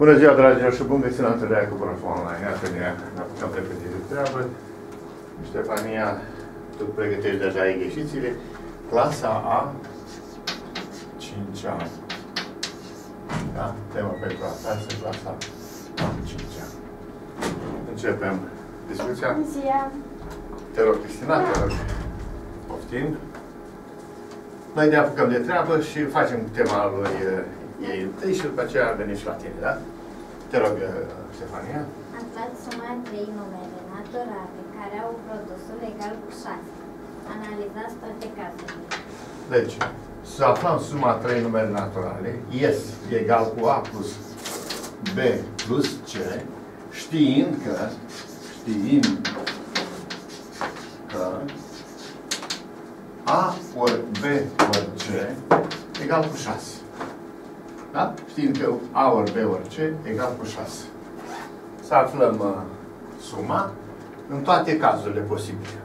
Bună ziua, dragilor, și bun găsit la Întâlnirea cu Proful online. Iată, ne apucăm repede de treabă. Ștefania, tu pregătești deja egheșițile. Clasa a 5-a. Da, tema pentru asta este clasa a 5-a. Începem discuția. Bună ziua! Te rog, Cristina, te rog. Poftim. Noi ne apucăm de treabă și facem tema lui ei întâi și după aceea am venit și la tine, da? Te rog, Ștefania. Am dat suma a 3 numere naturale care au produsul egal cu 6. Analizați toate cazurile. Deci, să aflăm suma a 3 numere naturale, S egal cu A plus B plus C, știind că A ori B ori C egal cu 6. Da? Știind că A ori B ori C egal cu 6. Să aflăm suma în toate cazurile posibile.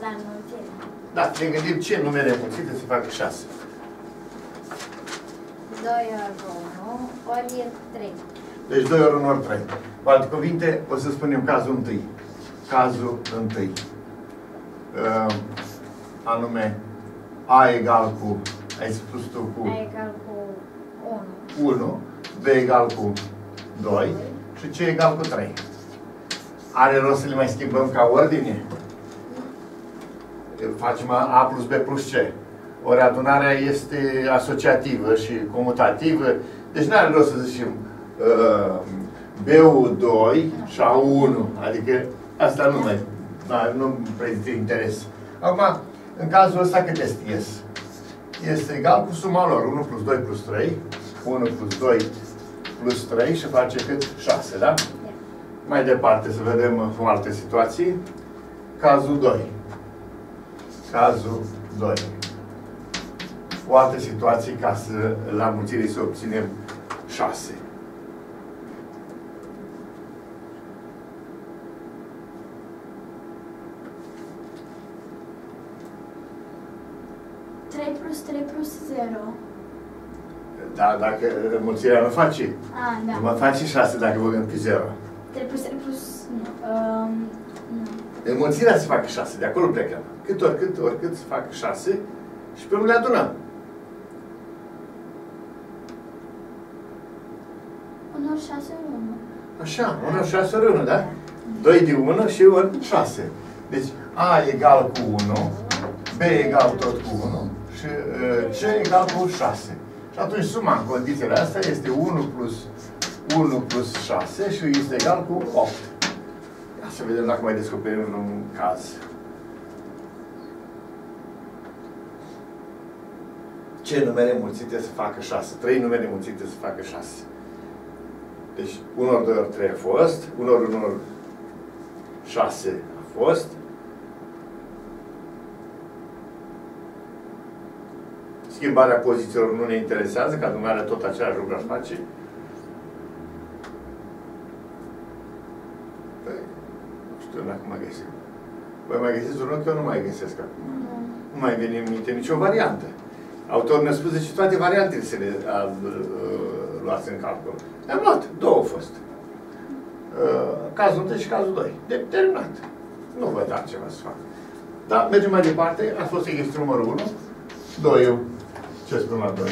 La înmulțire. Da, ne gândim ce numere înmulțite se facă 6. 2 ori 1 ori 3. Deci 2 ori 1 ori 3. Cu alte cuvinte, o să spunem cazul întâi. Cazul întâi. Anume, A egal cu, ai spus tu, cu A egal cu 1, B egal cu 2 și C egal cu 3. Are rost să le mai schimbăm ca ordine? Facem A plus B plus C. Ori adunarea este asociativă și comutativă, deci nu are rost să zicem B-ul 2 și A-ul 1. Adică asta nu mai prezintă interes. Acum, în cazul ăsta, cât este S? Este egal cu suma lor. 1 plus 2 plus 3. 1 plus 2 plus 3 și face cât? 6, da? Mai departe, să vedem în alte situații. Cazul 2. Cazul 2. O altă situație, ca să la mulțire să obținem 6. Plus 3 plus 0. Da, dacă mulțirea nu face. Da. Nu mă face 6 dacă vă gândim pe 0. 3 plus 3 plus... Nu. Mulțirea se facă 6, de acolo plecăm. Oricât se facă 6 și pe urmă le adunăm. 1 ori 6 ori 1. Așa, 1 ori 6 ori 1, da? 2 de 1 și ori 6. Deci A egal cu 1, B egal tot cu 1. Și C egal cu 6. Și atunci suma în condițiile astea este 1 plus 6 și este egal cu 8. Ia să vedem dacă mai descoperim un caz. Ce numere mulțite să facă 6? 3 numere mulțite să facă 6. Deci 1 ori 2 ori 3 a fost, 1 ori 1 ori 6 a fost. Schimbarea pozițiilor nu ne interesează, că adunarea tot același lucru aș face. Păi, nu știu dacă mai găsim. Voi mai găsiți unul, că eu nu mai găsesc acum. Nu mai vine în minte nicio variantă. Autorul ne-a spus, deci toate variantele se le luați în calcul. Le-am luat, două au fost. Cazul 1 și cazul 2. Terminat. Nu văd altceva să fac. Dar mergem mai departe, a fost exercițiul numărul 1. 2. Ce spun la 2?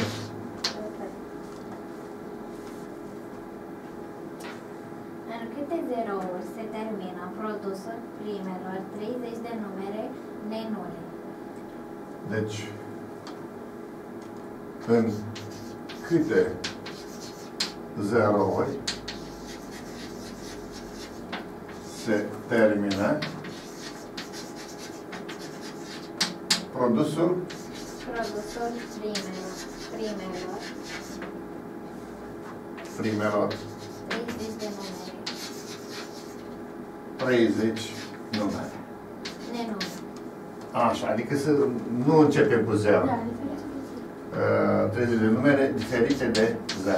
În câte zerouri se termină produsul primelor 30 de numere nenule? Deci, în câte zerouri se termină produsul primelor 30 numere. Nenumere. Așa, adică să nu începem cu 0. Da, 30 de numere diferite de 0.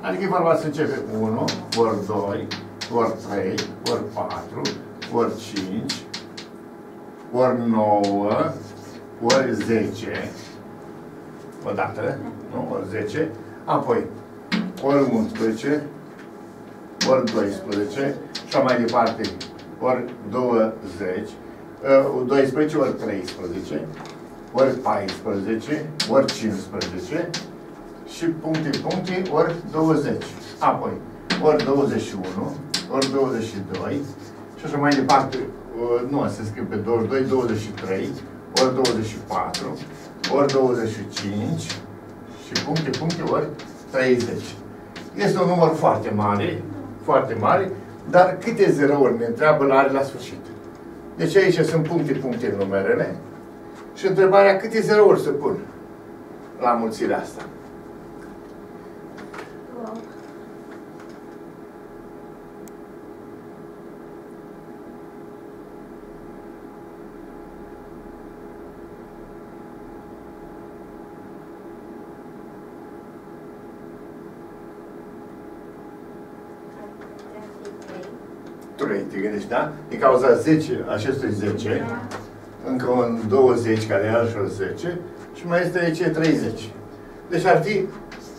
Adică e vorba să începe cu 1, ori 2, ori 3, ori 4, ori 5, ori 9, ori 10, o dată, nu? Ori 10, apoi ori 11, ori 12, și mai departe, ori 20, 12, ori 13, ori 14, ori 15, și puncte, puncte, ori 20. Apoi, ori 21, ori 22, și așa mai departe, nu, se scrie pe 22, 23, ori 24, ori 25, și puncte, puncte, ori 30. Este un număr foarte mare, foarte mare, dar câte zerouri ne întreabă la are la sfârșit. Deci aici sunt puncte, puncte în numerele, și întrebarea câte zerouri se pun la mulțirea asta. Te gândești, da? Din cauza 10, acestui 10, încă un 20, care e altfel 10, și mai este aici 30. Deci ar fi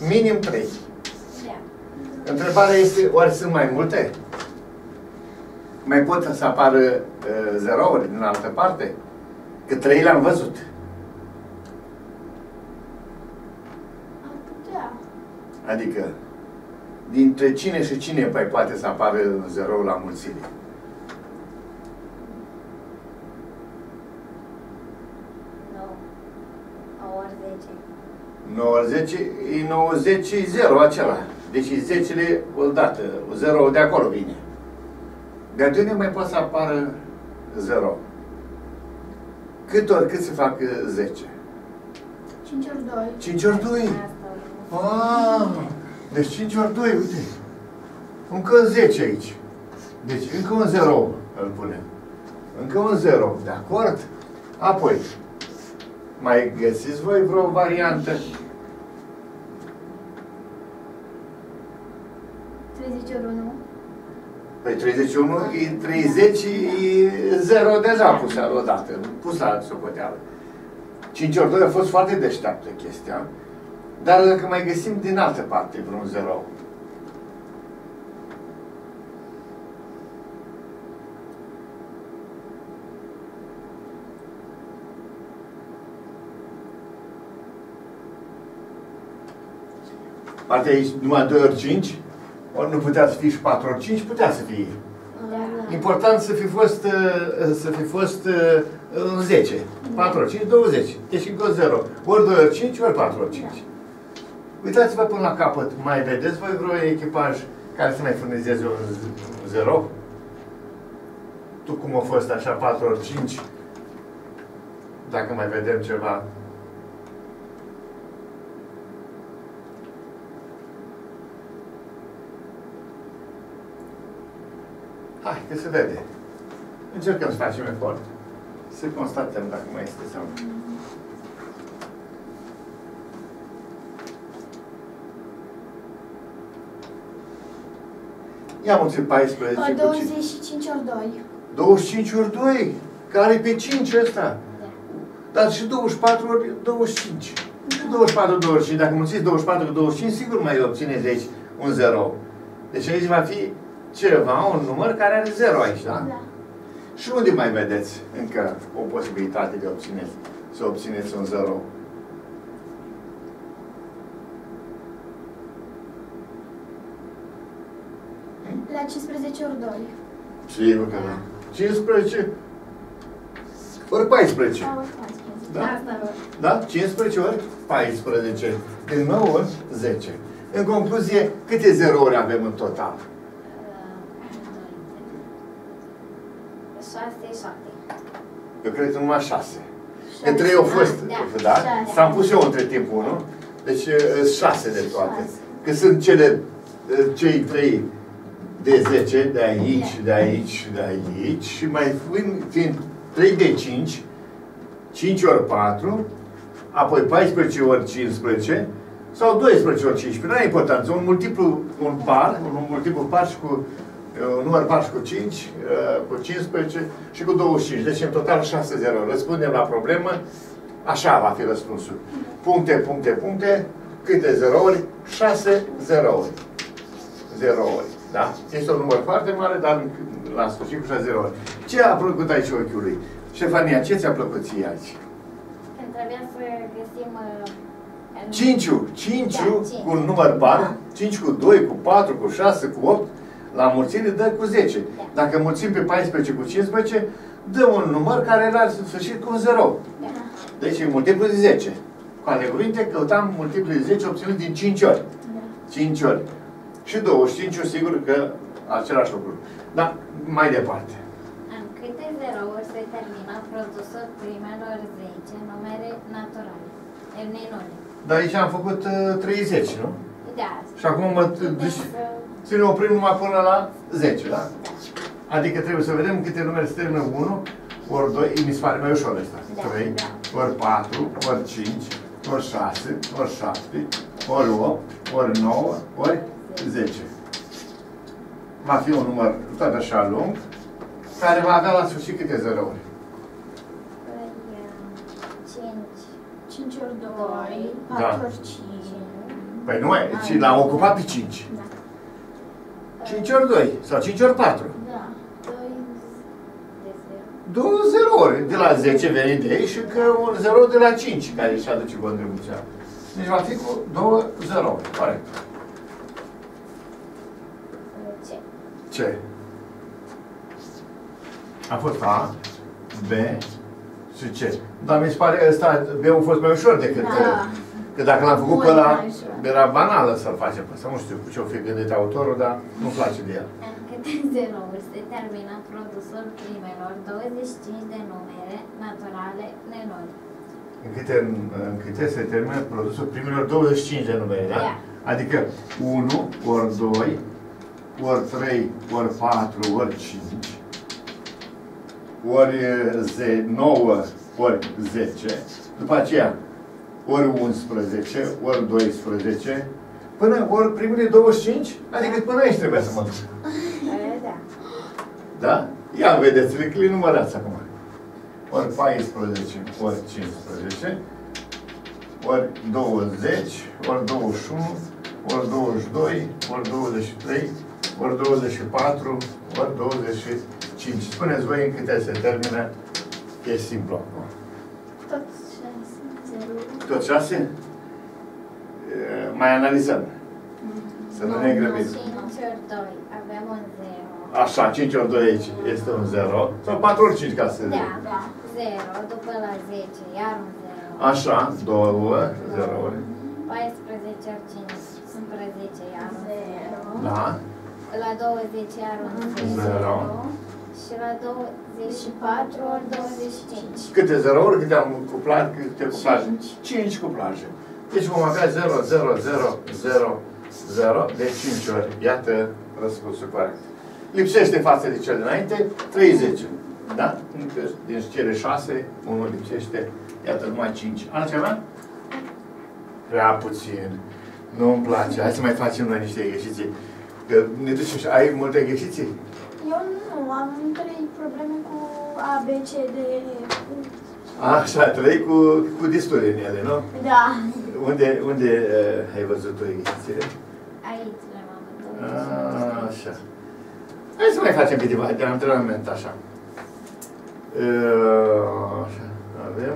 minim 3. Întrebarea este, oare sunt mai multe? Mai pot să apară zerouri din altă parte? Că 3 l-am văzut. Adică, dintre cine și cine poate să apară zeroul la mulțime? No. 10. 90 e 0 acela. Deci 10-le odată. 0 de acolo vine. De atunci mai poate să apară 0. Cât ori cât se fac 10? 5 ori 2. 5 ori 2? Deci 5 ori 2, uite, încă un 10 aici. Deci încă un 0 îl punem. Încă un 0, de acord? Apoi, mai găsiți voi vreo variantă? 31. Păi 31, 30 e 0 deja pusă odată, pusă la socoteală. 5 ori 2 a fost foarte deșteaptă chestia. Dar dacă mai găsim din altă parte vreun zero. Partea aici numai 2 ori 5, ori nu putea să fie și 4 ori 5, putea să fie. Da. Important să fi fost, în 10. 4 ori 5, 20. Deci încă 0. Ori 2 ori 5, ori 4 ori 5. Da. Uitați-vă până la capăt. Mai vedeți voi vreo echipaj care să mai furnizeze un 0? Tu cum a fost așa 4 ori 5? Dacă mai vedem ceva. Hai, că se vede. Încercăm să facem efort. Să constatăm dacă mai este sau nu. I-am înțeles 14 ori 25 ori 2. 25 ori 2? Care pe 5 ăsta? Da. Dar și 24 ori 25. Și 24 ori 25. Dacă mulțiți 24 ori 25, sigur mai obțineți aici un 0. Deci aici va fi ceva, un număr care are 0 aici, da? Da. Și unde mai vedeți încă o posibilitate de obțineți, să obțineți un 0? La 15 ori 2. Sigur că da. 15 ori 14. Da, ori 14. Da? Da? 15 ori 14. Din 9 ori 10. În concluzie, câte zerouri avem în total? 6. Eu cred că numai 6. Că 3 au fost. Da? S-am pus eu între timp 1. Deci 6 de toate. Că sunt cei 3 de 10, de aici, de aici, de aici. Și mai fiind 3 de 5, 5 ori 4, apoi 14 ori 15 sau 12 ori 15. Nu are importanță. Un multiplu par și cu un număr par și cu 5, cu 15 și cu 25. Deci în total 6 zerouri. Răspundem la problemă Așa va fi răspunsul. Puncte, puncte, puncte, câte zerouri? 6 zerouri. Zerouri, da? Este un număr foarte mare, dar la sfârșit cu 6 zerouri. Ce a plăcut aici ochiului? Ștefania, ce ți-a plăcut ție aici? Trebuia să găsim... Cinciu cu un număr par, 5 cu 2, cu 4, cu 6, cu 8, la mulțire dă cu 10. Dacă mulțim pe 14 cu 15, dă un număr care la sfârșit cu un 0. Deci e multiplu de 10. Cu alte cuvinte, căutam multiplu de 10 obținut din 5 ori. 5 ori. Și 25, sigur că același lucru. Dar mai departe. În câte zerouri se termină produsul primelor 10 numere naturale? Dar aici am făcut 30, nu? Da. Și acum mă să ne oprim numai până la 10, da? Adică trebuie să vedem câte numere se termină 1, ori 2, mi se pare mai ușor asta. Da, 3, da. Ori 4, ori 5, ori 6, ori 7, ori 8, ori 9, ori 10. Va fi un număr tot așa lung, care va avea la sfârșit câte zerouri. 5 ori 2, 4 ori 5. Păi nu, și l-am ocupat pe 5. Da. 5 ori 2 sau 5 ori 4. Da. 2 zerouri. De la 10 veni de ei și că un zero de la 5 care își aduce contribuția. Deci va fi cu 2 zerouri. Corect. Ce? Ce? A fost A, B, și ce? Dar mi se pare ăsta B-ul a fost mai ușor decât... Da. Că dacă l-am făcut pe ăla, era banală să-l facem pe ăsta. Nu știu cu ce-o fi gândit autorul, dar nu-mi place de el. În câte zerouri se termină produsul primelor 25 de numere naturale nenori? În câte se termină produsul primelor 25 de numere, da? Da. Adică 1 ori 2 ori 3 ori 4 ori 5 ori 9 ori 10, după aceea ori 11, ori 12, până ori primele 25, adică până aici trebuia să mă duc. Da. Da? Ia vedeți, le numărați acum. Ori 14, ori 15, ori 20, ori 21, ori 22, ori 23, ori 24, ori 25. Spuneți voi în câte se termină. E simplu acum. Tot 6. Tot 6? Mai analizăm. Să nu ne grăbim. 5 ori 2 avem un 0. Așa, 5 ori 2 aici este un 0. Sau 4 ori 5 ca să zic. Da, da. 0 după la 10, iar un 0. Așa, 2 ori 0 ori. 14 ori 5, 11, iar un 0. Da. La 20, iar un 0. Și la 24 ori 25. Câte zerouri? Câte am cuplat? Câte cuplaje? 5 cuplaje. Deci vom avea 0, 0, 0, 0, 0 de 5 ori. Iată răspunsul corect. Lipsește față de cel dinainte 30. Da? Din cele 6, unul lipsește. Iată numai 5. Altceva? Prea puțin. Nu-mi place. Hai să mai facem noi niște exerciții. Că ne ducem și... Ai multe exerciții? Eu nu, am 3 probleme cu A, B, C, D, E. Așa, 3 cu disturi în ele, nu? Da. Unde ai văzut o exerciție? Aici le-am văzut. Așa. Hai să mai facem câteva de antrenament, așa. Așa, avem.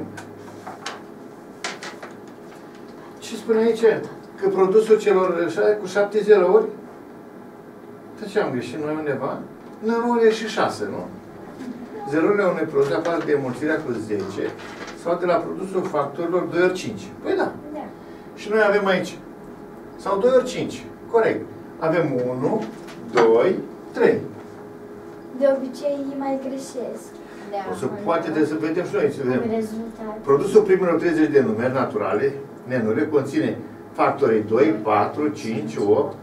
Ce spune aici? Că produsul celor cu 7 zerouri? De ce am greșit noi undeva? Zerorile și 6, nu? Zerorile unui produs apar de mulțirea cu 10 sau de la produsul factorilor 2 ori 5. Păi da. Și noi avem aici sau 2 ori 5. Corect. Avem 1, 2, 3. De obicei mai greșesc. O să poate să vedem și noi. Să vedem. Produsul primelor 30 de numeri naturale, nenumere, conține factorii 2, 4, 5, 8,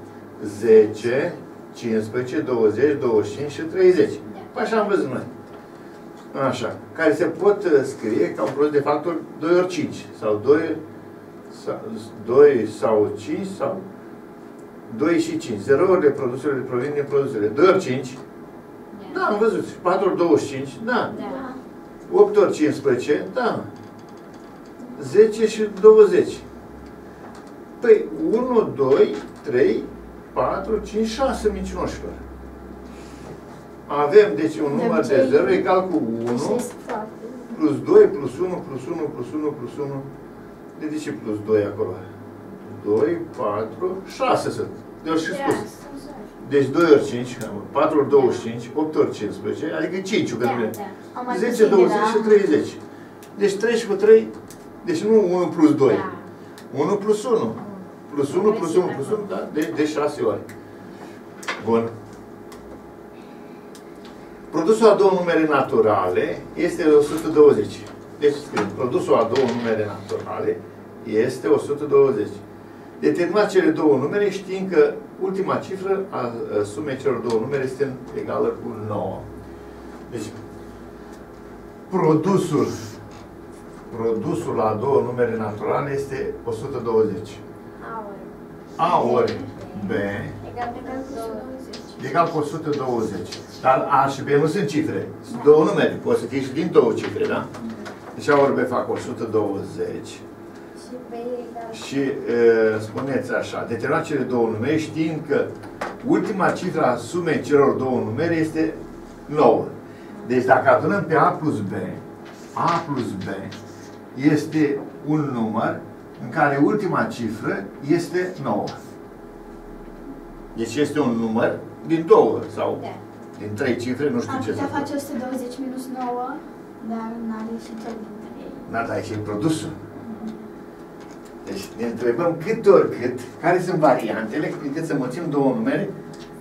10, 15, 20, 25 și 30. Păi așa am văzut noi. Așa. Care se pot scrie ca un produs de factor 2 ori 5. Sau 2 sau 5 sau 2 și 5. Zerourile produselor provin din produsele. 2 ori 5. Da, am văzut. 4 ori 25. Da. 8 ori 15. Da. 10 și 20. Păi 1, 2, 3, 4, 5, 6 mincinoșilor. Avem deci un număr de 0 egal cu 1 plus 2 plus 1 plus 1 plus 1 plus 1. De deci ce plus 2 acolo? 2, 4, 6 sunt. De ori și spus. Deci 2 ori 5, 4 ori 25, 8 ori 15, adică 5 că vrem. 10, 20 și 30. Deci 3 cu 3, deci nu 1 plus 2. 1 plus 1. Plus 1 plus 1 plus 1, da? De 6 ori. Bun. Produsul a două numere naturale este 120. Deci scrie, produsul a două numere naturale este 120. Determinați cele două numere, știind că ultima cifră a sumei celor două numere este egală cu 9. Deci, produsul la două numere naturale este 120. A ori B egal cu 120. Dar A și B nu sunt cifre. Sunt două numere. Poți să fie și din două cifre, da? Deci A ori B fac 120. Și spuneți așa, determinați cele două numere știind că ultima cifră a sumei celor două numere este 9. Deci dacă adunăm pe A plus B, A plus B este un număr în care ultima cifră este 9. Deci este un număr din două sau din trei cifre, nu știu ce să fac. Am putea face 120 minus 9, dar n-ar ieși cel din 3. Da, dar aici e produsul. Deci ne întrebăm cât oricât, care sunt variantele, cât să mulțim două numere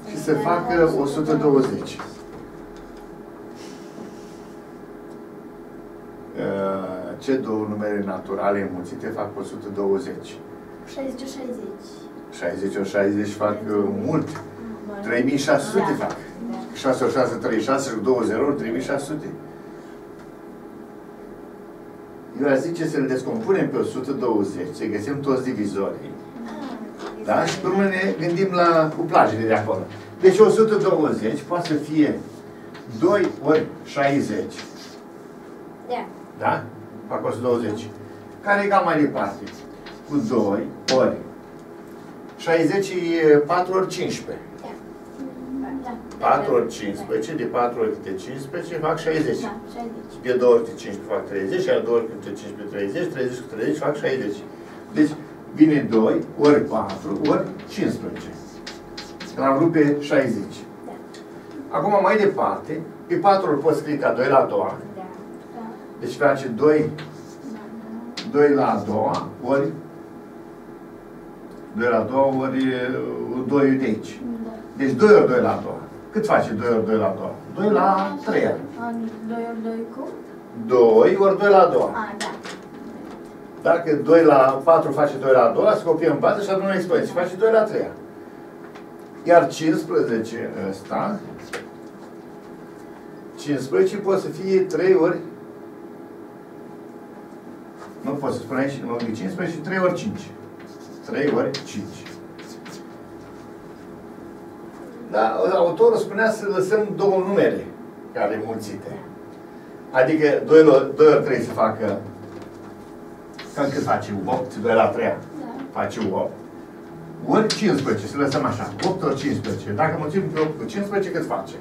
și să facă 120. Ce două numere naturale înmulțite fac 120? 60 ori 60. 60 ori 60 fac mult. 3600 fac. 6 ori 6, 36 ori 20 ori 3600. Eu aș zice să le descompunem pe 120, să găsim toți divizorii. Da? Și pe urmă ne gândim la cuplajele de acolo. Deci 120 poate să fie 2 ori 60. Da? Fac 120. Care e cam mai departe? Cu 2 ori. 60 e 4 ori 15. 4 ori 15, de 4 ori câte 15, fac 60. Da, 60. De 2 ori câte 15 fac 30, iar 2 ori câte 15, 30, 30 cu 30 fac 60. Deci vine 2 ori 4 ori 15. L-am vrut pe 60. Da. Acum mai departe, pe 4 ori pot scrie ca 2 la a doua. Da. Deci face 2 la a doua ori 2 la a doua ori 2 de aici. Da. Deci 2 ori 2 la a doua. Cât face 2 ori 2 la 2? 2 la 3. 2 ori 2 cu? 2 ori 2 la 2. A, da. Dacă 2 la 4 face 2 la 2, se copiem 4 și adunăm exponenții. Face 2 la 3. Iar 15 ăsta, 15 poate să fie 3 ori, nu pot să spun aici, nu mă gândi 15, 3 ori 5. 3 ori 5. Dar autorul spunea să lăsăm două numere care mulțite. Adică 2 ori 3 se facă... Cam cât face 8? 2 la 3 face 8. Ori 15, să lăsăm așa. 8 ori 15. Dacă mulțim pe 8 cu 15, cât face?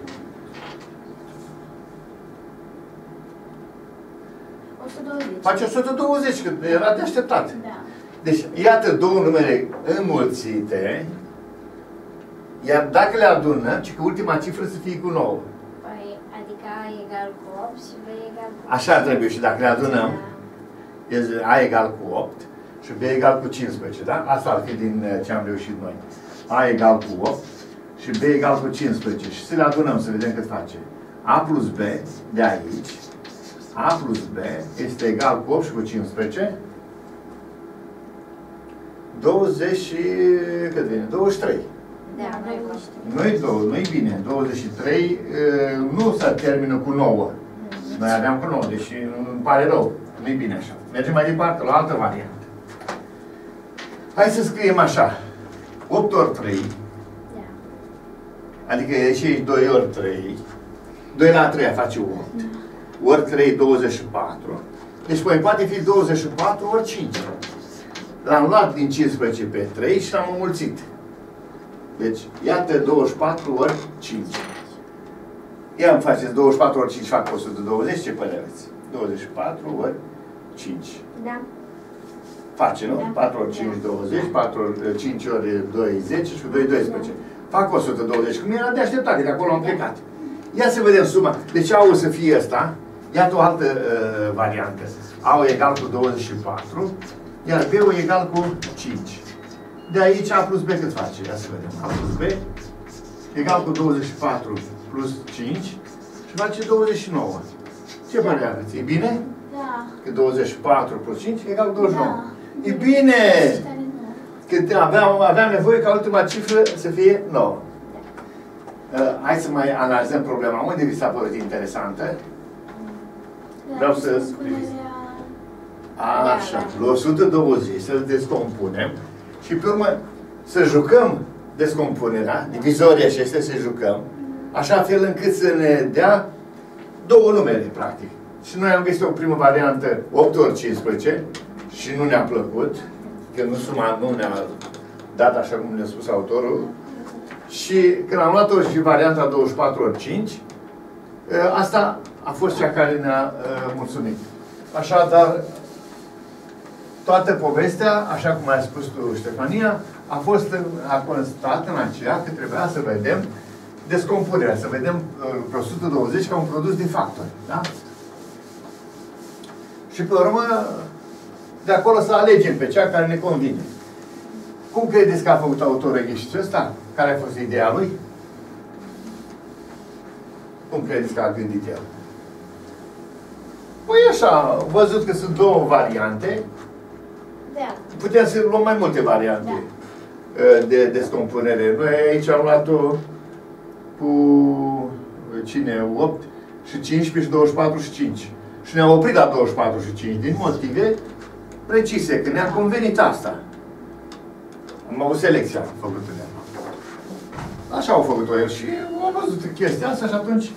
120. Face 120, cât era de așteptat. Da. Deci, iată două numere înmulțite. Iar dacă le adunăm, ci că ultima cifră să fie cu 9. Păi, adică A egal cu 8 și B egal cu 8. Așa trebuie și dacă le adunăm, A egal cu 8 și B egal cu 15, da? Asta ar fi din ce am reușit noi. A egal cu 8 și B egal cu 15. Și să le adunăm, să vedem cât face. A plus B de aici, A plus B este egal cu 8 și cu 15, 20 și... cât vine? 23. Da, nu-i bine. 23 nu se termină cu 9. Noi aveam cu 9, deși îmi pare rău. Nu-i bine așa. Mergem mai departe, la altă variantă. Hai să scriem așa. 8 ori 3. Adică și 2 ori 3. 2 la 3 face 8. Ori 3, 24. Deci mai poate fi 24 ori 5. L-am luat din 15 pe 3 și l-am înmulțit. Deci, iată 24 ori 5. Ia îmi faceți 24 ori 5, fac 120, ce părere aveți? 24 ori 5. Da. Face, nu? Da. 4 ori 5, 20, 4 ori 5 ori 2, 10 și cu 2, 12. Da. Fac 120, cum era de așteptat, de acolo am plecat. Ia să vedem suma. Deci A o să fie asta. Iată o altă variantă. A egal cu 24, iar B egal cu 5. De aici A plus B cât face? Ia să vedem. A plus B egal cu 24 plus 5 și face 29. Ce părere aveți? E bine? Da. Că 24 plus 5 egal cu 29. Da. E bine! Că aveam nevoie ca ultima cifră să fie 9. Hai să mai analizăm problema. Unde vi s-a părut interesantă? Vreau să scrieți. Așa. La 120 să-l descompunem și pe urmă să jucăm descompunerea, divizoria și este să jucăm, așa fel încât să ne dea două numere, practic. Și noi am găsit o primă variantă 8 ori 15 și nu ne-a plăcut, că nu suma nu ne-a dat așa cum ne-a spus autorul. Și când am luat-o și varianta 24 ori 5, asta a fost cea care ne-a mulțumit. Așadar, toată povestea, așa cum ai spus tu, Ștefania, a constat în aceea că trebuia să vedem descompunerea, să vedem pe 120 ca un produs din factori. Da? Și pe urmă, de acolo să alegem pe cea care ne convine. Cum credeți că a făcut autorul ghișitul ăsta? Care a fost ideea lui? Cum credeți că a gândit el? Păi așa, văzut că sunt două variante. Da. Putem să luăm mai multe variante de descompunere. Noi aici am luat-o cu 8 și 15 și 24 și 5. Și ne-am oprit la 24 și 5 din motive precise, că ne-a convenit asta. Am avut selecția făcută de -a. Așa au făcut-o el și am văzut chestia asta și atunci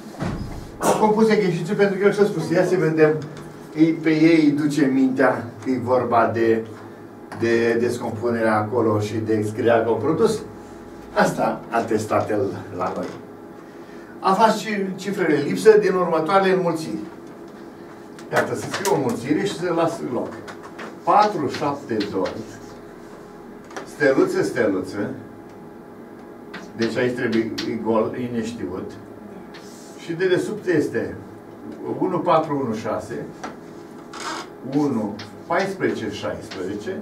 au compus exercițiul pentru că el și-a spus. Ia să vedem, pe ei duce mintea că e vorba de descompunerea acolo și de scrierea un produs. Asta a testat el la noi. A fost și cifrele lipsă din următoarele înmulțiri. Iată, să scriu o înmulțire și să las loc. 4, 7, 2. Steluță, steluță. Deci aici trebuie gol, e neștiut. Și de desubt este 1, 4, 1, 6, 1, 14, 16,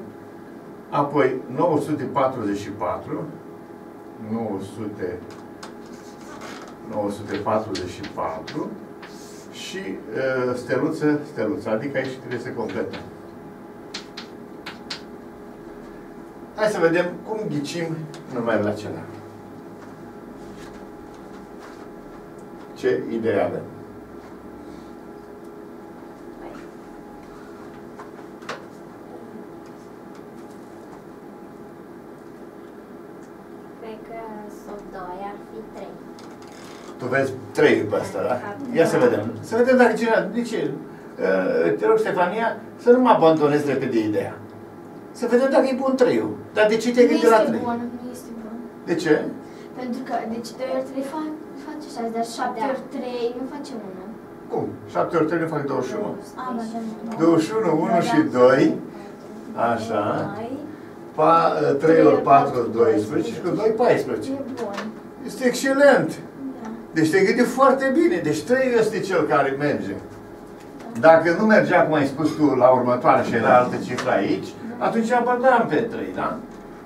apoi 944, 944 și steluță, steluță. Adică aici trebuie să completăm. Hai să vedem cum ghicim numai la celălalt. Ce idee avem? Cred că sub 2 ar fi 3. Tu vezi 3 pe asta, da? Ia să vedem. Să vedem dacă cineva... De ce? Te rog, Ștefania, să nu mă abandonezi repede ideea. Să vedem dacă e bun 3-ul. Dar de ce te-ai gândit la 3? Nu este bun. De ce? Pentru că, deci 2 ori 3 face 6, dar 7 ori 3 nu face 1. Cum? 7 ori 3 nu face 21? 21, 1 și 2. Așa. 3 ori 4, 12 și cu 2, 14. E bun. Este excelent. Deci te-ai gândit foarte bine. Deci 3 este cel care merge. Dacă nu mergea, cum ai spus tu, la următoare și era altă cifră aici, atunci abandonam pe 3, da?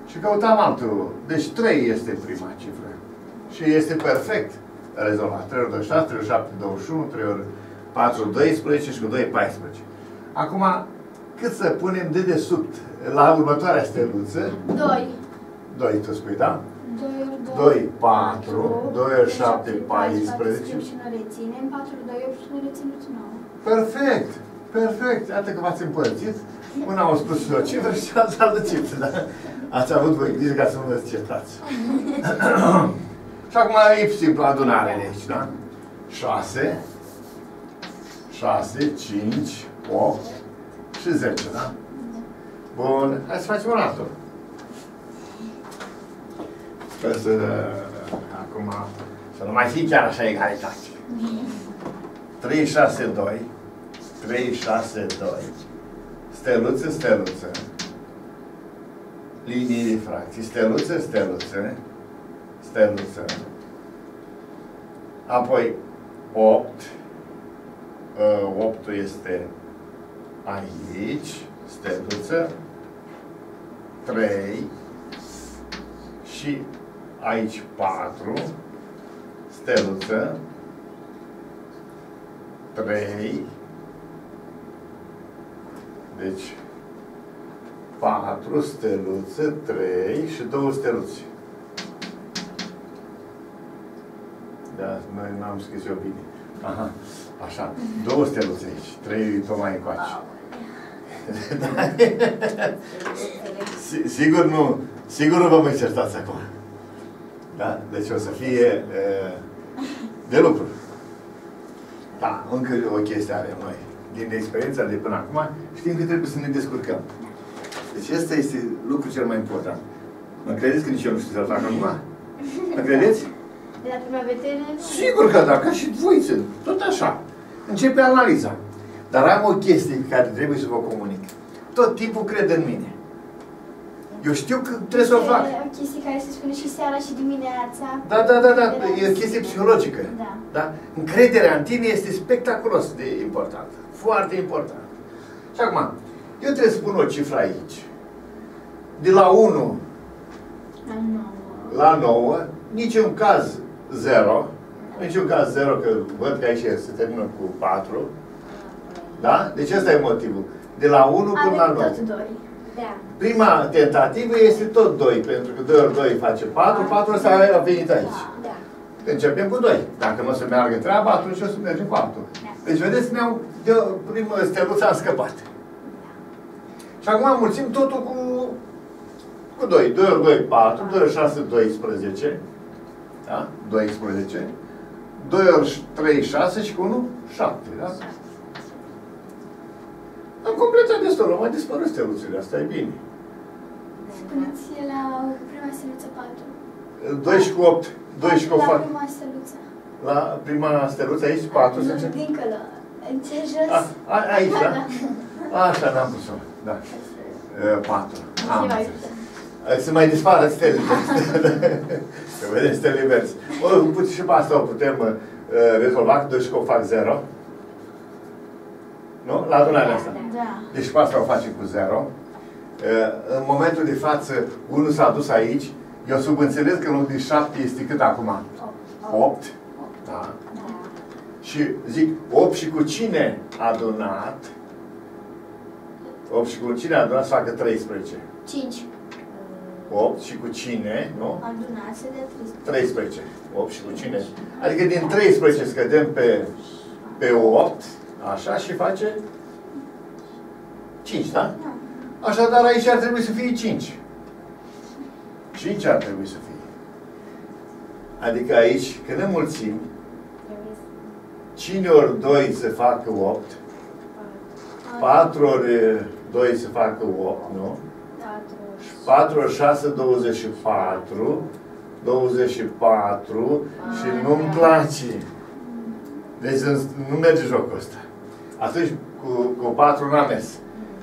Și căutam altul. Deci 3 este prima cifră. Și este perfect rezolvat. 3 ori 26, 3 ori 7, 21, 3 ori 4, 12 și cu 2, 14. Acum, cât să punem de desubt la următoarea steluță? 2. 2, tu spui, da? 2 ori 2, 4, 2 ori 7, 14. Și nu reținem, 4 ori 2, 8 și nu reținem 9. Perfect! Perfect! Iată că v-ați împărțit. Una au spus o cifră și altă cifră, dar ați avut voi grijă ca să nu vă certați. Și acum e simplu adunare aici, da? 6, 5, 8, și 10, da? Bun, hai să facem un altul. Sper să, acum, să nu mai fie chiar așa egalitate. 3, 6, 2, 3, 6, 2, steluță, steluță, linii de fracții, steluță, steluță, steluță, apoi 8, 8-ul este aici, steluță, 3 și aici 4, steluță, 3, deci 4 steluțe, 3 și 2 steluțe. Da, noi n-am scris eu bine. Aha, așa, 2 steluțe aici, 3 tocmai încoace. Sigur nu, sigur nu vă mai certați acum. Da? Deci o să fie de lucru. Da, încă o chestie are noi. Din experiența de până acum, știm că trebuie să ne descurcăm. Deci asta este lucrul cel mai important. Mă credeți că nici eu nu știu să-l fac acum? Mă credeți? De la prima vedere? Sigur că da, ca și voiță, tot așa. Începe analiza. Dar am o chestie pe care trebuie să vă comunic. Tot timpul cred în mine. Eu știu că trebuie să o fac. E o chestie care se spune și seara și dimineața. Da, da, da, da. E o chestie psihologică. Da. Da? Încrederea în tine este spectaculos de importantă. Foarte importantă. Și acum, eu trebuie să pun o cifră aici. De la 1 la 9, niciun caz 0. Niciun caz 0, că văd că aici se termină cu 4. Da? Deci ăsta e motivul. De la 1 până la 9. Da. Prima tentativă este tot 2, pentru că 2 ori 2 face 4, 4 ăsta a venit aici. Da. Da. Începem cu 2. Dacă nu o să meargă treaba, atunci o să mergem cu 4. Da. Deci, vedeți, de primă steluță am scăpat. Da. Și acum mulțim totul cu 2. 2 ori 2, 4, 2 ori 6, 12. Da? 12. 2 ori 3, 6 și cu 1, 7. Da? Am completat destul, au mai dispărut steluțele, asta e bine. Spuneți la prima steluță 4. 2 și cu 8. 2 și cu 8. La prima steluță. La prima steluță aici 4. Nu, dincolo. În ce jos? Aici, da? Așa, n-am pus-o. Da. 4. Să mai dispară stele. Să vedem stele invers. Și pe asta o putem rezolva, 2 și cu 8 fac 0. Nu? La adunarea asta. Da. Deci cu asta o facem cu 0. În momentul de față, 1 s-a dus aici. Eu subînțeles că în loc de 7 este cât acum? 8. Da. Da. Și zic, 8 și cu cine adunat? 8 și cu cine adunat să facă 13? 5. 8 și cu cine, nu? Adunat se dea 13. 13. 8 și cu cine? Adică din 13 scădem pe 8. Așa și face 5, da? Așadar aici ar trebui să fie 5. 5 ar trebui să fie. Adică aici, când înmulțim, 5 ori 2 se facă 8, 4 ori 2 se facă 8, nu? 4 ori 6, 24, 24 și nu-mi place. Deci nu merge jocul ăsta. Atunci cu 4 n-am mers.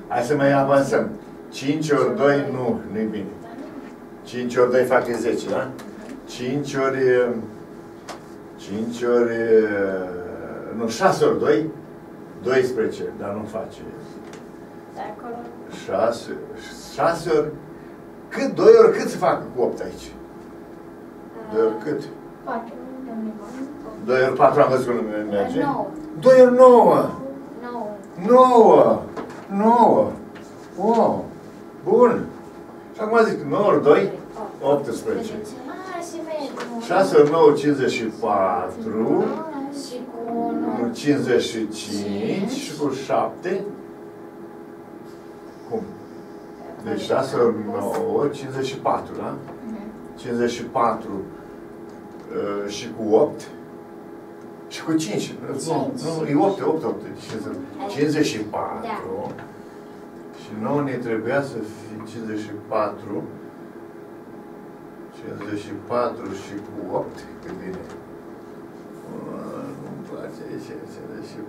Hai să mai avansăm. 5 ori 2, nu, nu-i bine. 5 ori 2 face 10, da? 6 ori 2, 12, dar nu face. 6 ori, cât 2 ori cât se facă cu 8 aici? 2 ori cât? 4. 2 ori 4 am văzut că nu merge. 2 ori 9. 9. 9. Wow. Bun. Și acum zic 9 ori 2, 18. 6 ori 9, 54. 55. Și cu 7. Cum? Deci 6 ori 9, 54, da? 54. Și cu 8 și cu 5. Nu, e 8, 8, 8. 54 Și nouă ne trebuia să fie 54. 54 și cu 8, cât vine? Nu-mi place aici, 54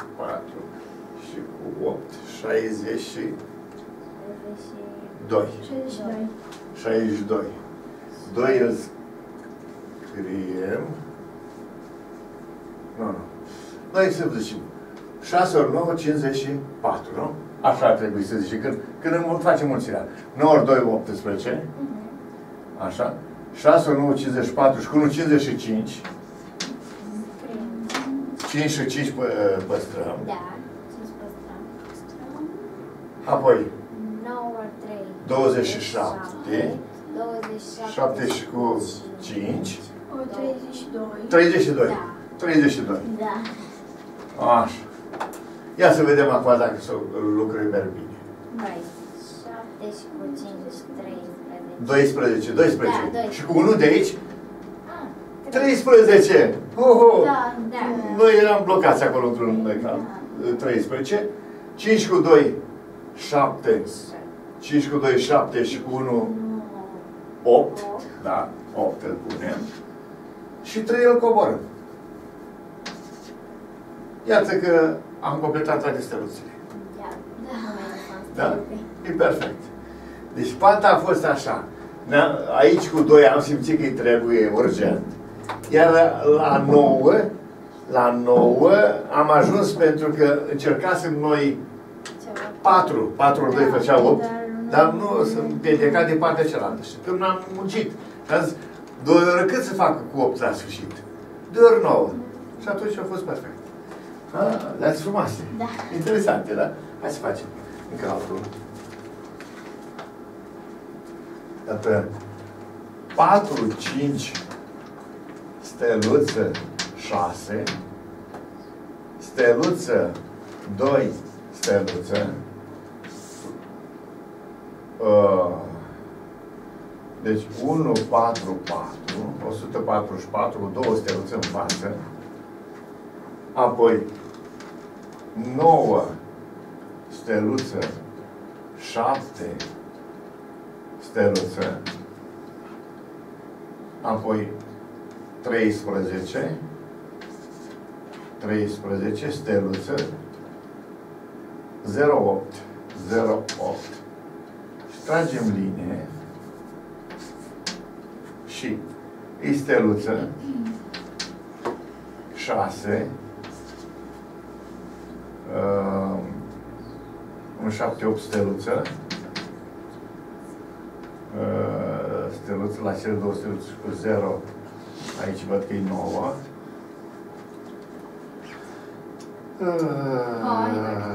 și cu 8, 62. 62. 2 îl scriem. Nu, nu. Noi să zicem 6 ori 9, 54, nu? Așa ar trebui să zicem. Când facem mulțirea. 9 ori 2, 18. Așa. 6 ori 9, 54 și cu 1, 55. 5 și 5 păstrăm. Da, 5 păstrăm. Apoi 9 ori 3, 27. 7 și cu 5. 32. 32. Da. Așa. Ia să vedem acum dacă lucrurile merg bine. 7 și cu 5 și 13. 12. Și cu 1 de aici? 13. Da, da. Noi eram blocați acolo într-un local. 13. 5 cu 2, 7. 5 cu 2, 7 și cu 1, 8. Da, 8 îl punem. Și 3 îl coborăm. Iată că am completat toate steluțele. Da. Da? E perfect. Deci panta a fost așa. Aici cu 2 am simțit că îi trebuie urgent. Iar la 9 am ajuns pentru că încercasem noi 4. 4 ori 2 făcea 8. Dar nu sunt împiedicat de partea cealaltă. Și când am muncit. Am zis, 2 ori cât să fac cu 8 la sfârșit? 2 ori 9. Și atunci a fost perfect. Dați frumoase. Da. Interesante, da? Hai să facem. Încă altul. Iată, 4, 5, steluță, 6, steluță, 2, steluță. Deci 1, 4, 4, 144, 2 steluțe în față. Apoi 9, steluță, 7, steluță, apoi 13, steluță, 08, și tragem linie și e steluță, 6, un 7-8 steluță, steluță, la cele 2 steluțe cu 0, aici văd că e 9.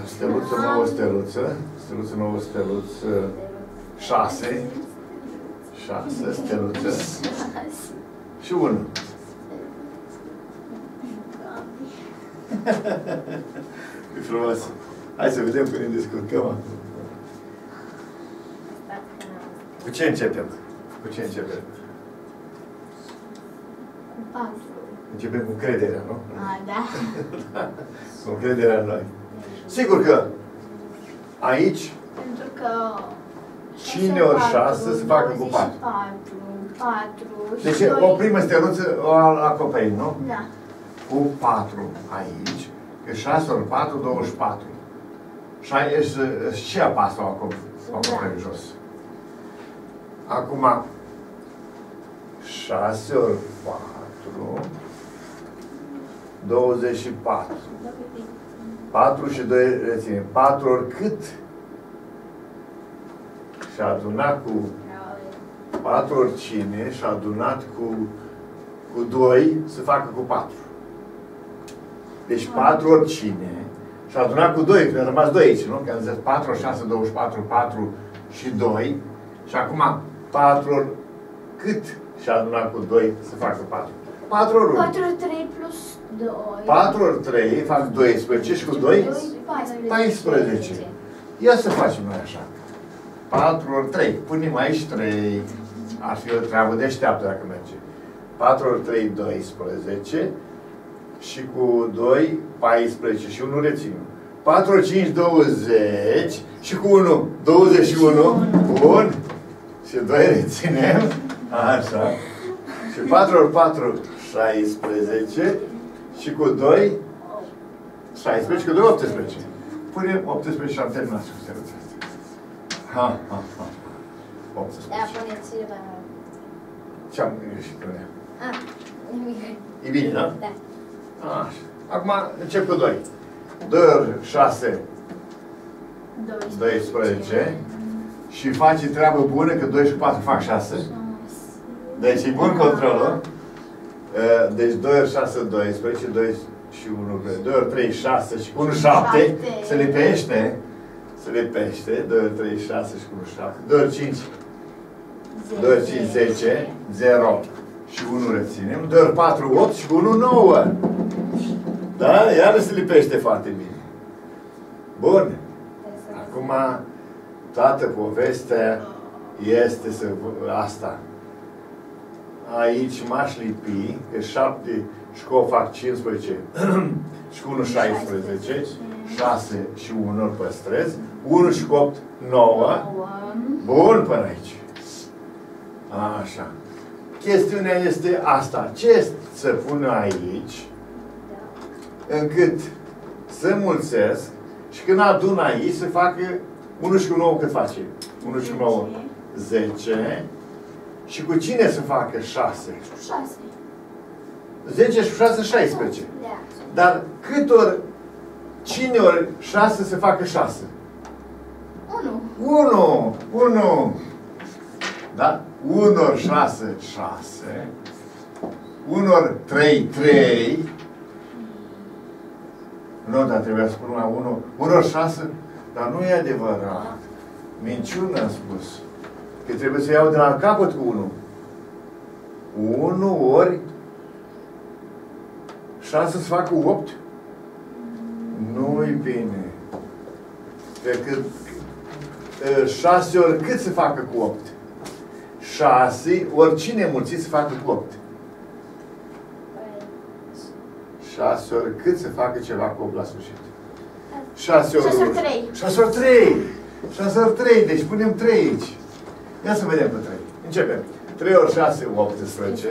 Steluță, 9 steluță, steluță, 9 steluță, 6 steluță și 1. E frumos. Hai să vedem cum ne descurcăm. Cu ce începem? Cu ce începem? Cu 4. Începem cu crederea, nu? A, da. Da. Cu crederea în noi. Sigur că aici, pentru că 5 ori 6 se facă cu 4. 4. Deci o primă steluță o acoperim, nu? Da. Cu 4 aici. Că 6 ori 4, 24. Și ce apasă o acoperim jos? Acum, 6 ori 4, 24. 4 și 2 reține. 4 ori cât? Și adunat cu 4 ori 5 și adunat cu 2 se facă cu 4. Deci 4 ori 5 și adunat cu 2, că a rămas 2 aici, nu? Că am zis 4 ori 6, 24, 4 și 2. Și acum 4 ori cât și adunat cu 2 se facă 4. 4 ori 1. 4 ori 3 plus 2. 4 ori 3 fac 12 și cu 2? 14. Ia să facem noi așa. 4 ori 3. Punem aici 3. Ar fi o treabă deșteaptă dacă merge. 4 ori 3, 12. Și cu 2, 14. Și 1 rețin. 4, 5, 20 și cu 1, 21. Bun. Și 2 reținem. Așa. Și 4 ori 4, 16. Și cu 2, 16 și cu 2, 18. Punem 18 și am terminat cu steluța asta. Ha, ha, ha. 18. Da, puneți ceva. Ce-am greșit cu ea? Ah, nimic. E bine, da? Da. Așa. Acum încep cu 2. 2 ori 6, 12. Și faci treabă bună, că 2 și 4 fac 6. Deci e bun controlul. Deci 2 ori 6, 12, 2 și 1, 2 ori 3, 6 și 1, 7. Se lipește. Se lipește. 2 ori 3, 6 și 1, 7. 2 ori 5. 2 ori 5, 10. 0 și 1 reținem. 2 ori 4, 8 și 1, 9. Da? Iar se lipește foarte bine. Bun. Acum, toată povestea este să asta. Aici m-aș lipi, că 7 și cu o fac 15 și cu 1, 16, 6 și 1 îl păstrez, 1 și cu 8, 9. Bun până aici. Așa. Chestiunea este asta. Ce să pun aici încât să mulțesc și când adun aici să facă 1 și cu 9 cât face? 1 și cu 9, 10. Și cu cine să facă 6? 6. 10 și 6, 16. Dar cât ori, cine ori 6 să facă 6? 1. 1. 1. Da? 1 ori 6, 6. 1 ori 3, 3. Nu, dar trebuia să spun la 1. 1 ori 6, dar nu e adevărat. Minciună am spus. Că trebuie să iau de la capăt cu 1. 1 ori 6 să fac cu 8? Nu-i bine. Că 6 ori cât se facă cu 8? 6 ori cine mulțit se facă cu 8? 6 ori cât se facă ceva cu 8 la sfârșit? 6 ori 3. 6 ori 3. 6 ori 3. Deci punem 3 aici. Ia să vedem pe 3. Începem. 3 ori 6, 18.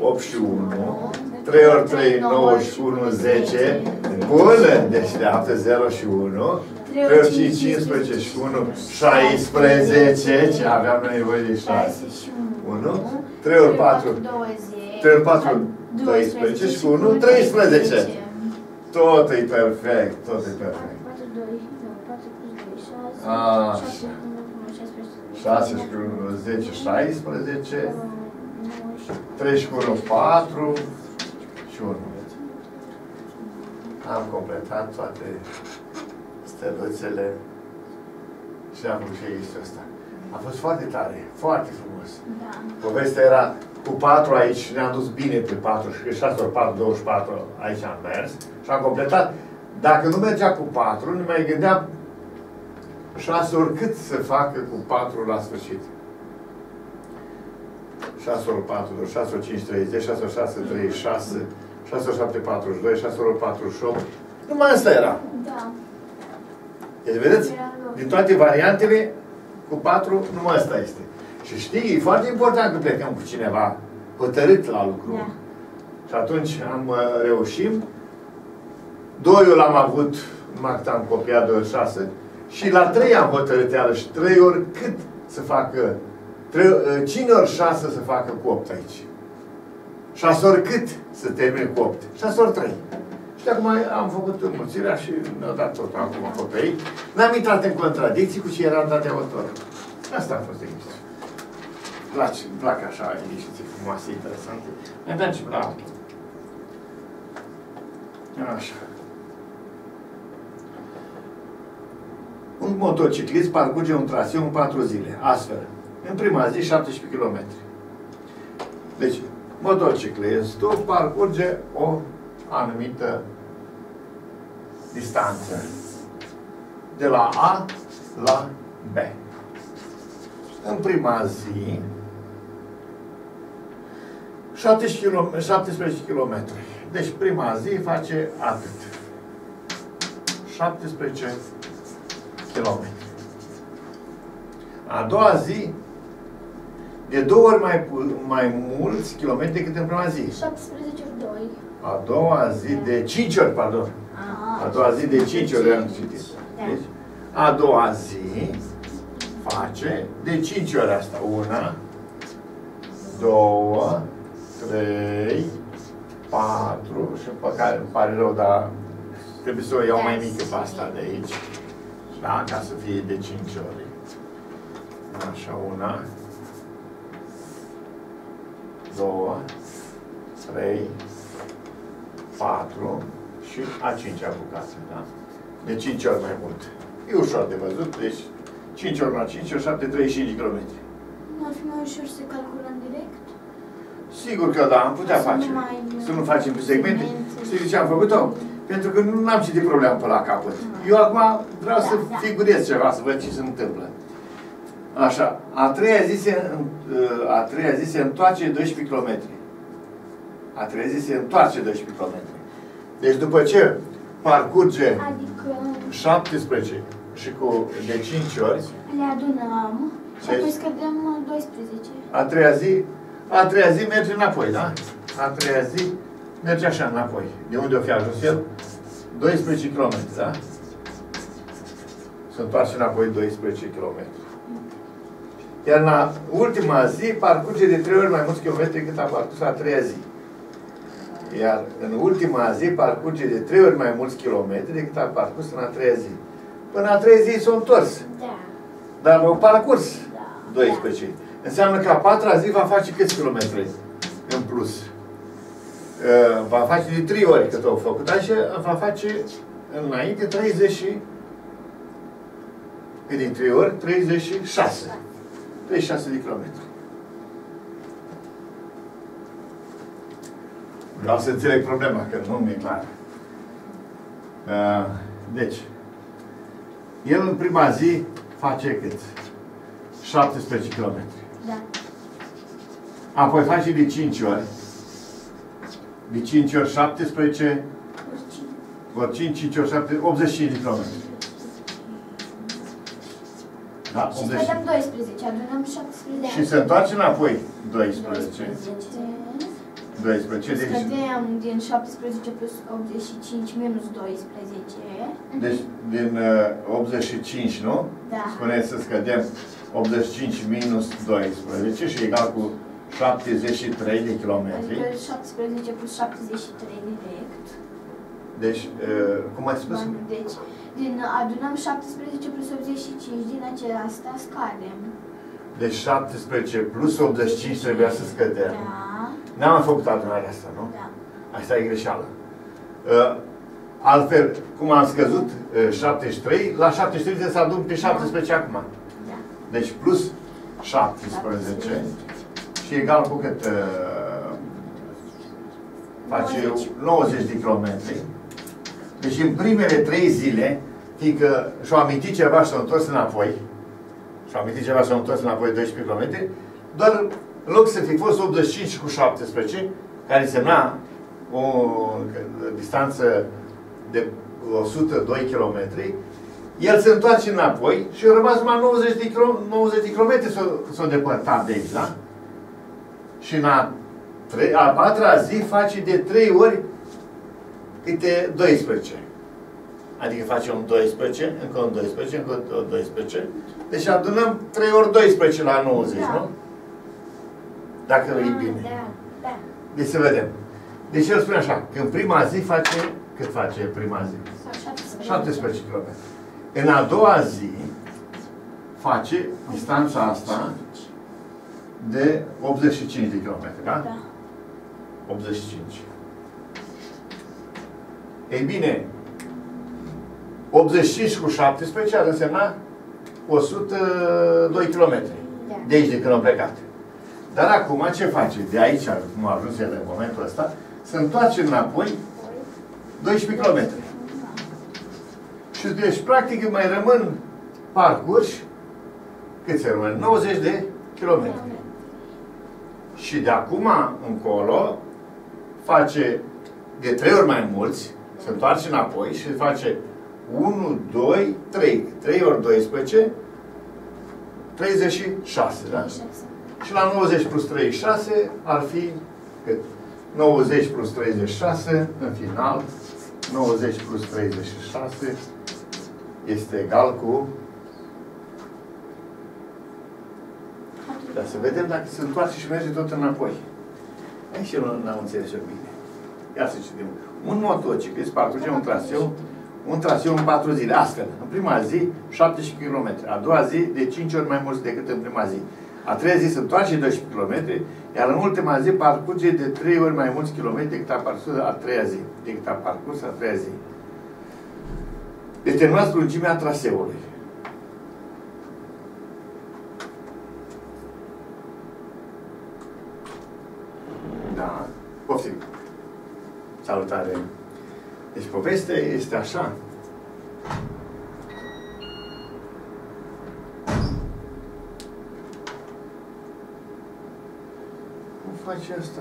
8 și 1. 3 ori 3, 9 și 1, 10. Bună! Deșteaptă, 0 și 1. 3 ori 5, 15 și 1, 16. Ce aveam nevoie de 6. 1. 3 ori 4, 12 și 1, 13. Tot e perfect. Tot e perfect. 6 și 1, 10, 16, 3 și 1, 4 și 1. Am completat toate steluțele și am făcut și aici asta. A fost foarte tare, foarte frumos. Da. Povestea era cu 4 aici și ne-am dus bine pe 4 și 6 ori 4, 24 aici am mers și am completat. Dacă nu mergea cu 4, nu mai gândeam 6 ori cât se facă cu 4 la sfârșit? 6 ori 4, 6 ori 5, 30, 6 ori 6, 36, 6 ori 7, 42, 6 ori 48. Numai asta era. Da. Deci, vedeți? Din toate variantele, cu 4, numai asta este. Și știi, e foarte important că plecăm cu cineva hotărât la lucru. Da. Și atunci am reușit. Doiul l-am avut, numai că am copiat 2 ori 6. Și la 3 am hotărât iarăși, 3 ori cât să facă, 5 ori 6 să facă cu 8 aici. 6 ori cât să termine cu 8. 6 ori 3. Și acum am făcut înmulțirea și ne-a dat tot acum copiii. N-am intrat în contradicții cu ce era în datea autoră. Asta a fost emisiunea. Îmi plac așa emisiții frumoase, interesante. Ne mergem la altul. Așa. Un motociclist parcurge un traseu în 4 zile. Astfel, în prima zi, 17 km. Deci, motociclistul parcurge o anumită distanță. De la A la B. În prima zi, 17 km. Deci, prima zi face atât. 17 km. A doua zi, de două ori mai mulți kilometri decât în prima zi. 17 ori 2. A doua zi de 5 ori, pardon. A doua zi de 5 ori am citit. Deci, a doua zi face de 5 ori asta. 1, 2, 3, 4 și pe care îmi pare rău, dar trebuie să o iau mai mică pe asta de aici. Da? Ca să fie de 5 ori. Așa, 1, 2, 3, 4 și a 5-a bucată, da? De 5 ori mai mult. E ușor de văzut, deci 5 ori la 5 ori 7, 35 km. Nu ar fi mai ușor să calculăm direct? Sigur că da, am putea face. Să nu facem pe segmente. Să zice, am făcut-o? Pentru că nu am citit problema pe la capăt. Eu acum vreau să figurez ceva, să văd ce se întâmplă. Așa, a treia zi se întoarce 12 km. A treia zi se întoarce 12 km. Deci după ce parcurge 17 și cu de 5 ori le adunăm și apoi scădem 12. A treia zi merge înapoi, da? A treia zi merge așa înapoi. De unde o fi ajuns el? 12 km, da? Se întoarce înapoi 12 km. Iar la ultima zi parcurge de 3 ori mai mulți kilometri cât a parcurs a treia zi. Iar în ultima zi parcurge de 3 ori mai mulți kilometri decât a parcurs în a treia zi. Până a treia zi s-a întors. Da. Dar au parcurs 12. Da. Înseamnă că a patra zi va face câți kilometri în plus. Va face de 3 ori cât au făcut. Așa va face înainte 36. 36 de kilometri. Vreau să înțeleg problema, că nu mi-e clar. Deci, el în prima zi face cât? 17 km. Da. Apoi face de 5 ori. De 5 ori 17, ori 5 ori 7, 85 de km. Da, și scădem 12, adunăm 17. Și se întoarce înapoi 12. Scădem din 17 plus 85 minus 12. Deci din 85, nu? Da. Spuneți să scădem 85 minus 12 și egal cu 73 de kilometri. Adică 17 plus 73 direct. Deci, cum ai spus? Deci, adunăm 17 plus 85, din aceasta scadem. Deci 17 plus 85 trebuia să scădem. Da. N-am făcut adunarea asta, nu? Da. Asta e greșeală. Altfel, cum am scăzut 73, la 73 trebuie să adun pe 17 acum. Da. Deci plus 17 și egal cu cât face 90 de kilometri. Deci în primele 3 zile, fiindcă și-au amintit ceva și s-au întors înapoi, și-au amintit ceva și s-au întors înapoi 12 km, doar în loc să fi fost 85 cu 17, care însemna o distanță de 102 km, el se întoarce înapoi și au rămas numai 90 de km s-au depărtat de aici, da? Și în a patra zi face de 3 ori câte 12. Adică facem un 12, încă un 12, încă un 12. Deci adunăm 3 ori 12 la 90, da. Nu? Dacă da, e bine. Da, da. Deci să vedem. Deci el spune așa, că în prima zi face, cât face prima zi? 17 km. În a doua zi face distanța asta de 85 de km, da? Da. 85. Ei bine, 85 cu 17 ar însemna 102 km. De aici de când am plecat. Dar acum ce face? De aici, cum a ajuns el în momentul ăsta, se întoarce înapoi 12 km. Și deci, practic, mai rămân parcurși, cât se rămân? 90 de km. Și de acum încolo face de 3 ori mai mulți, se întoarce înapoi și face 1, 2, 3. 3 ori 12, 36, da? 36. Și la 90 plus 36 ar fi cât? 90 plus 36, în final, 90 plus 36 este egal cu... Dar să vedem dacă se întoarce și merge tot înapoi. Aici eu n-am înțeles eu bine. Ia să citim. Un motociclist parcurge un traseu, în 4 zile. Astfel, în prima zi, 17 km. A doua zi, de 5 ori mai mulți decât în prima zi. A treia zi se întoarce 12 km, iar în ultima zi parcurge de 3 ori mai mulți kilometri decât a parcurs a treia zi. Determinați lungimea traseului. Da. Poftim. Salutare. Deci povestea este așa. Face asta.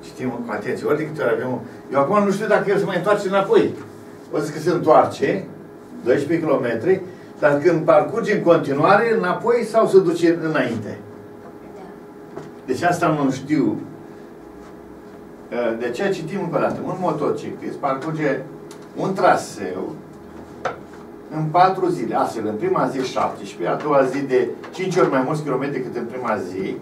Citim cu atenție. Ori de câte ori avem... Eu acum nu știu dacă el se mai întoarce înapoi. O zic că se întoarce 12 km, dar când parcurge în continuare înapoi sau se duce înainte. Deci asta nu știu. De ce citim încă o dată. Un motociclist parcurge un traseu în 4 zile, astfel, în prima zi 17, a doua zi de 5 ori mai mulți kilometri decât în prima zi,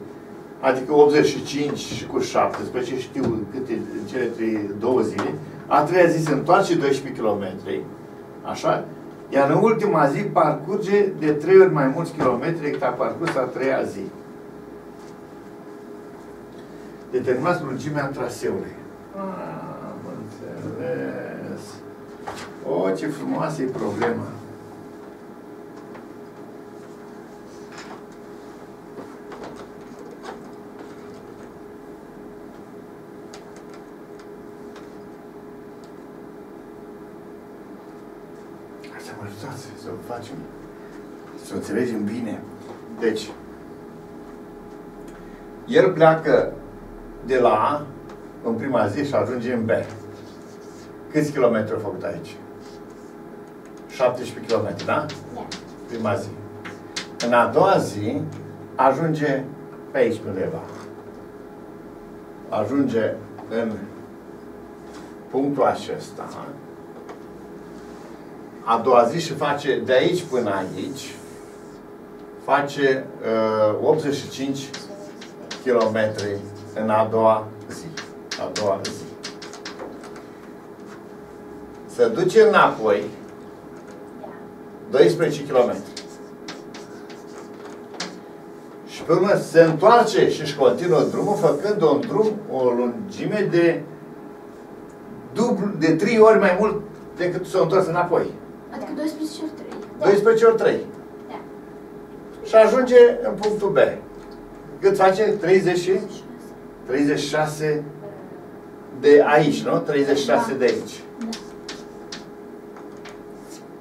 adică 85 cu 17, știu câte în cele 3 zile, a treia zi se întoarce 12 km, așa, iar în ultima zi parcurge de 3 ori mai mulți kilometri decât a parcurs a treia zi. Determinați lungimea traseului. Am înțeles. O, ce frumoasă e problema. Hai să mă ajutați să o facem, să o înțelegem bine. Deci, el pleacă de la A în prima zi și ajunge în B. Câți kilometri au făcut aici? 17 km, da? Da. Prima zi. În a doua zi ajunge pe aici undeva. Ajunge în punctul acesta. A doua zi și face de aici până aici, face 85 km în a doua zi. Se duce înapoi 12 km. Și pe urmă se întoarce și își continuă drumul, făcând un drum, o lungime de dublu, de 3 ori mai mult decât s-a întors înapoi. Adică 12 ori 3. 12 ori 3. Da. Și ajunge în punctul B. Cât face? 36 de aici, nu? 36 de aici.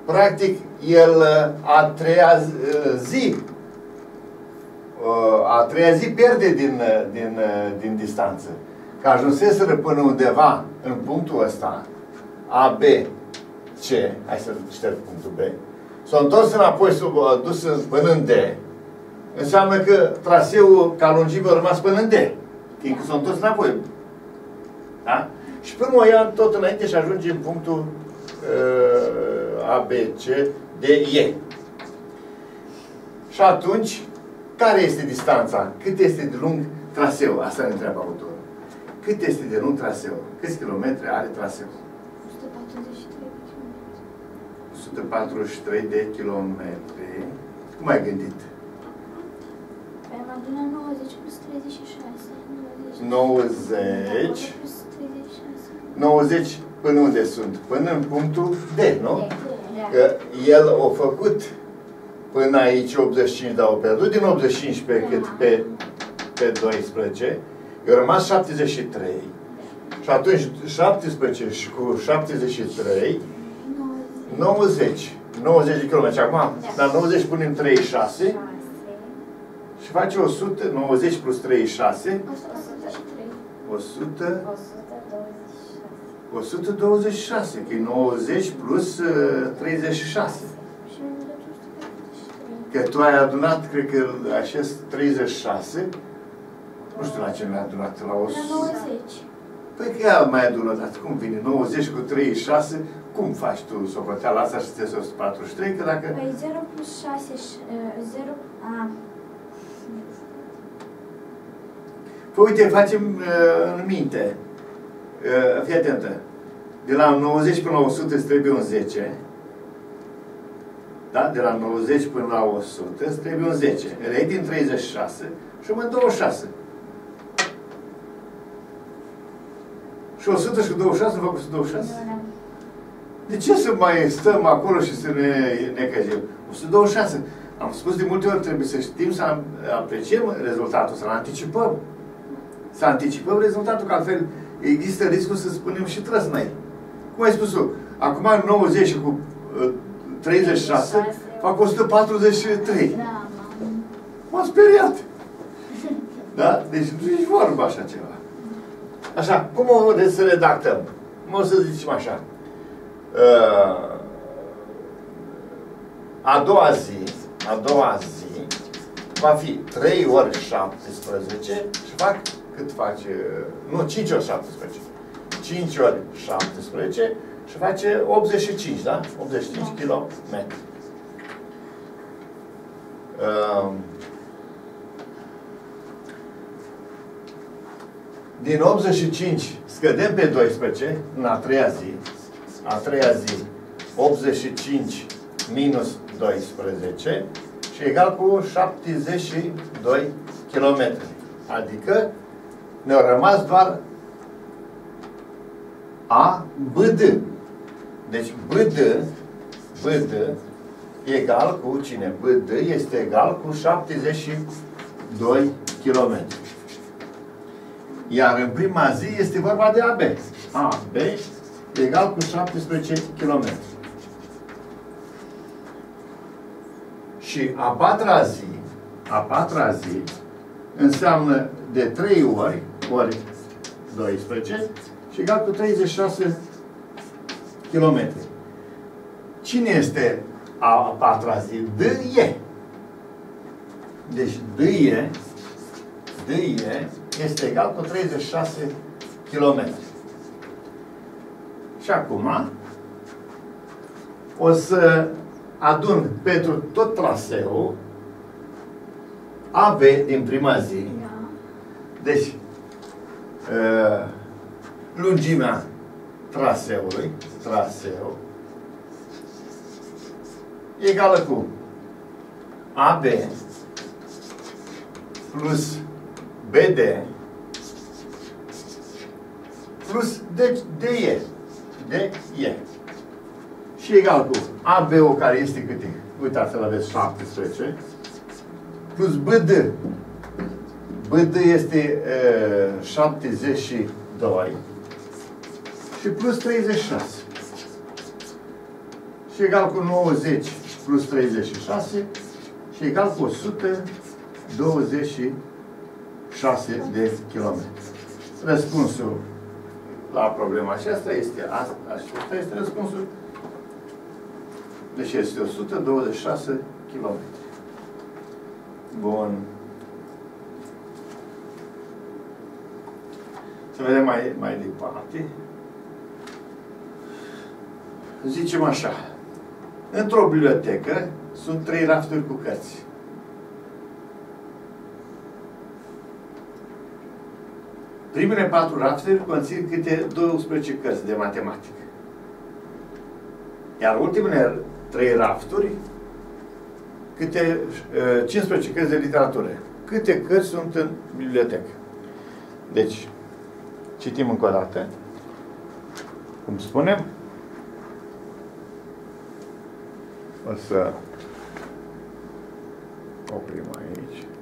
Practic, el a treia zi pierde din distanță. Că ajunseseră până undeva în punctul ăsta A, B, C, hai să șterg punctul B, s-a întors înapoi, s-a dus până în D. Înseamnă că traseul ca lungime a rămas până în D. Fiindcă s-a întors înapoi. Da? Și până o ia tot înainte și ajunge în punctul A, B, C, D, E. Și atunci, care este distanța? Cât este de lung traseul? Asta ne întreabă autorul. Cât este de lung traseul? Câți kilometri are traseul? 143 de kilometri. Cum ai gândit? Păi am adunat 90 plus 36. 90 până unde sunt? Până în punctul D, nu? Că el a făcut până aici 85, dar au pierdut din 85 pe 12. Eu rămas 73. Și atunci 17 și cu 73, 90. 90 de km. Acum, la 90 punem 36 și face 100, 90 plus 36. 100. 100. 126, că e 90 plus 36. Că tu ai adunat, cred că, acest 36, nu știu la ce mi-ai adunat, la 100. La 90. Păi că ea mai adunat, cum vine? 90 cu 36, cum faci tu socoteala asta și ți-e 143, că dacă... Păi 0 plus 6, 0... A. Păi uite, facem în minte. Fii atentă. De la 90 până la 100 îți trebuie un 10. Da? De la 90 până la 100 îți trebuie un 10. Elei din 36 și mă 26. Și 100 și 26 nu fac 126? De ce să mai stăm acolo și să ne căzim? 126. Am spus de multe ori, trebuie să știm să apreciem rezultatul, să-l anticipăm. Să anticipăm rezultatul, că altfel există riscul să spunem și trăsnăi. Cum ai spus tu? Acum 90 și cu 36 fac 143. M-am speriat. Da? Deci nu e vorba așa ceva. Așa, cum o să redactăm? Cum o să zicem așa? A doua zi va fi 3 ori 17 și fac cât face? Nu, 5 ori 17. 5 ori 17 și face 85, da? 85 km. Din 85 scădem pe 12 în a treia zi. A treia zi 85 minus 12 și egal cu 72 km. Adică ne-au rămas doar A, B, D. Deci B, D, B, D egal cu cine? B, D este egal cu 72 km. Iar în prima zi este vorba de AB. AB egal cu 17 km. Și a patra zi înseamnă de 3 ori 12 și egal cu 36 km. Cine este a patra zi? D-E. Deci D-E este egal cu 36 km. Și acum o să adun pentru tot traseul AB din prima zi. Deci lungimea traseului, traseu, egală cu AB plus BD plus DE. DE. Și egal cu AB-ul care este cât e? Uitați-l, aveți 17. Plus BD. BD este 72. Și plus 36. Și egal cu 90 plus 36. Și egal cu 126 de kilometri. Răspunsul la problema aceasta este asta. Acesta este răspunsul. Deci este 126 km. Bun. Să vedem mai departe. Zicem așa. Într-o bibliotecă sunt 3 rafturi cu cărți. Primele 4 rafturi conțin câte 12 cărți de matematică. Iar ultimele 3 rafturi câte 15 cărți de literatură. Câte cărți sunt în bibliotecă? Deci, citim încă o dată. Cum spunem? O să oprim aici.